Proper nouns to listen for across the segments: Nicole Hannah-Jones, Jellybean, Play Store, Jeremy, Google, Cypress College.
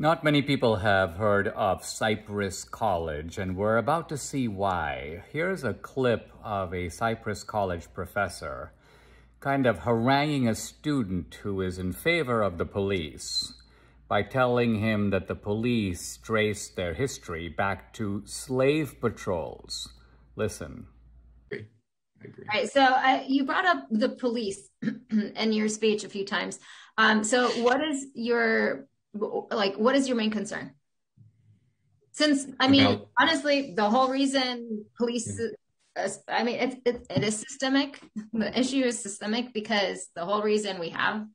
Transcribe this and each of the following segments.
Not many people have heard of Cypress College, and we're about to see why. Here's a clip of a Cypress College professor kind of haranguing a student who is in favor of the police by telling him that the police trace their history back to slave patrols. Listen. I agree. All right, so you brought up the police in your speech a few times. So what is your... what is your main concern? Since, I mean, honestly, the whole reason police, I mean, it is systemic. The issue is systemic because the whole reason we have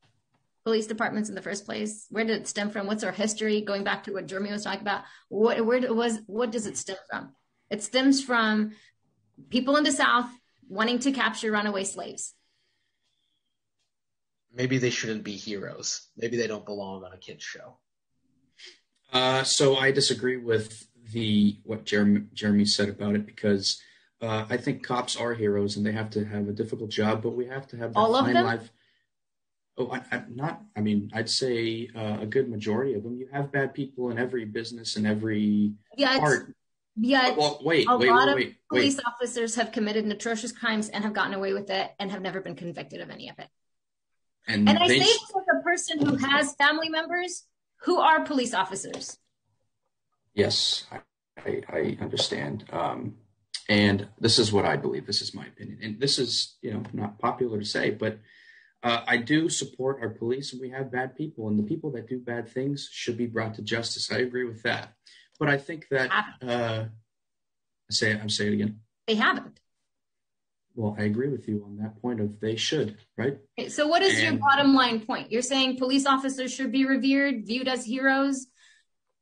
police departments in the first place, where did it stem from? What's our history? Going back to what Jeremy was talking about, what does it stem from? It stems from people in the South wanting to capture runaway slaves. Maybe they shouldn't be heroes. Maybe they don't belong on a kid's show. So I disagree with what Jeremy said about it, because I think cops are heroes and they have to have a difficult job, but we have to have that life. Oh, I'm not. I mean, I'd say a good majority of them. You have bad people in every business and every part. Yeah. Well, wait. Police officers have committed atrocious crimes and have gotten away with it and have never been convicted of any of it. And I say this as a person who has family members who are police officers. Yes, I understand. And this is what I believe. This is my opinion. And this is, you know, not popular to say, but I do support our police, and we have bad people. And the people that do bad things should be brought to justice. I agree with that. But I think that I'm saying it again. They haven't. Well, I agree with you on that point of they should, right? Okay, so what is your bottom line point? You're saying police officers should be revered, viewed as heroes.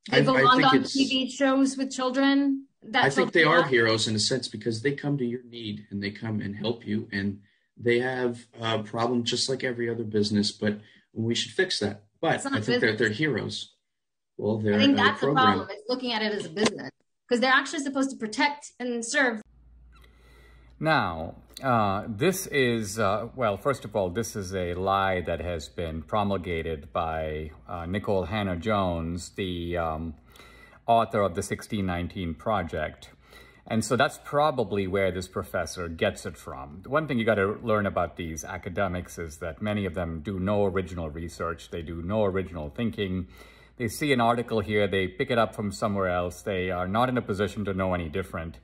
They belong on TV shows with children. I think they are heroes in a sense because they come to your need and they come and help you. And they have a problem just like every other business, but we should fix that. But I think they're heroes. Well, I think that's the problem. It's looking at it as a business because they're actually supposed to protect and serve. Now, this is, well, first of all, this is a lie that has been promulgated by Nicole Hannah-Jones, the author of the 1619 Project. And so that's probably where this professor gets it from. One thing you got to learn about these academics is that many of them do no original research. They do no original thinking. They see an article here. They pick it up from somewhere else. They are not in a position to know any different.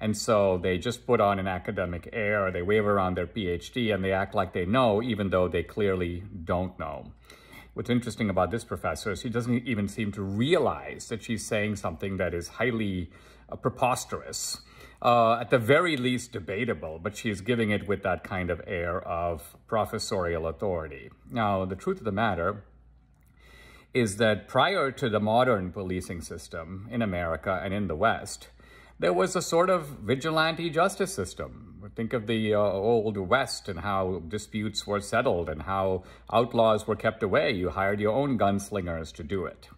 And so they just put on an academic air, or they wave around their PhD, and they act like they know, even though they clearly don't know. What's interesting about this professor is she doesn't even seem to realize that she's saying something that is highly preposterous, at the very least debatable, but she's giving it with that kind of air of professorial authority. Now, the truth of the matter is that prior to the modern policing system in America and in the West, there was a sort of vigilante justice system. Think of the old West and how disputes were settled and how outlaws were kept away. You hired your own gunslingers to do it.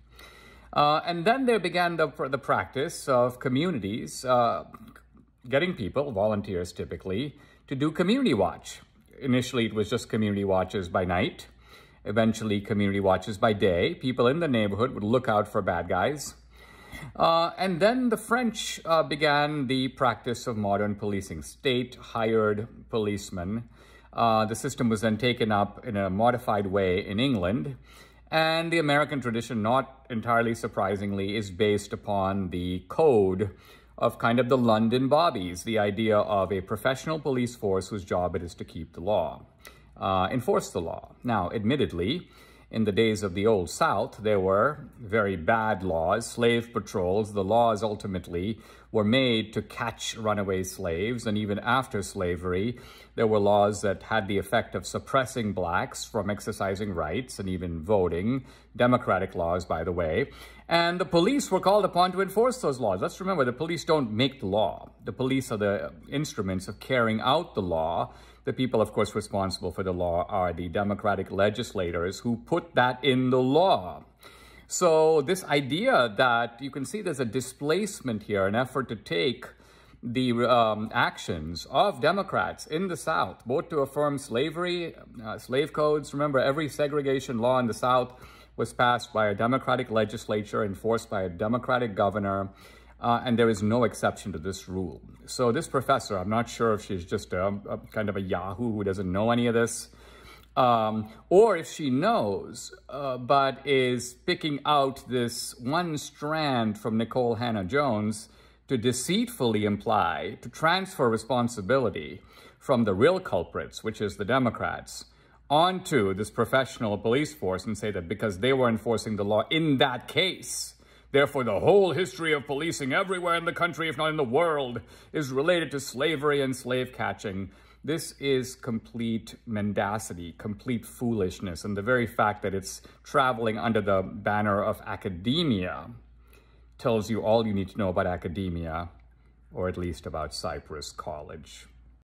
And then there began the practice of communities, getting people, volunteers typically, to do community watch. Initially, it was just community watches by night. Eventually, community watches by day. People in the neighborhood would look out for bad guys. And then the French began the practice of modern policing. State hired policemen. The system was then taken up in a modified way in England. And the American tradition, not entirely surprisingly, is based upon the code of kind of the London bobbies, the idea of a professional police force whose job it is to keep the law, enforce the law. Now, admittedly, in the days of the Old South, there were very bad laws, slave patrols. The laws ultimately were made to catch runaway slaves. And even after slavery, there were laws that had the effect of suppressing blacks from exercising rights and even voting. Democratic laws, by the way. And the police were called upon to enforce those laws. Let's remember, the police don't make the law. The police are the instruments of carrying out the law. The people, of course, responsible for the law are the democratic legislators who put that in the law. So this idea that you can see there's a displacement here, an effort to take the actions of Democrats in the South, both to affirm slavery, slave codes. Remember, every segregation law in the South was passed by a Democratic legislature, enforced by a Democratic governor, and there is no exception to this rule. So this professor, I'm not sure if she's just a kind of a yahoo who doesn't know any of this, or if she knows, but is picking out this one strand from Nicole Hannah-Jones to deceitfully imply, to transfer responsibility from the real culprits, which is the Democrats, onto this professional police force and say that because they were enforcing the law in that case, therefore the whole history of policing everywhere in the country, if not in the world, is related to slavery and slave catching. This is complete mendacity, complete foolishness, and the very fact that it's traveling under the banner of academia tells you all you need to know about academia, or at least about Cypress College.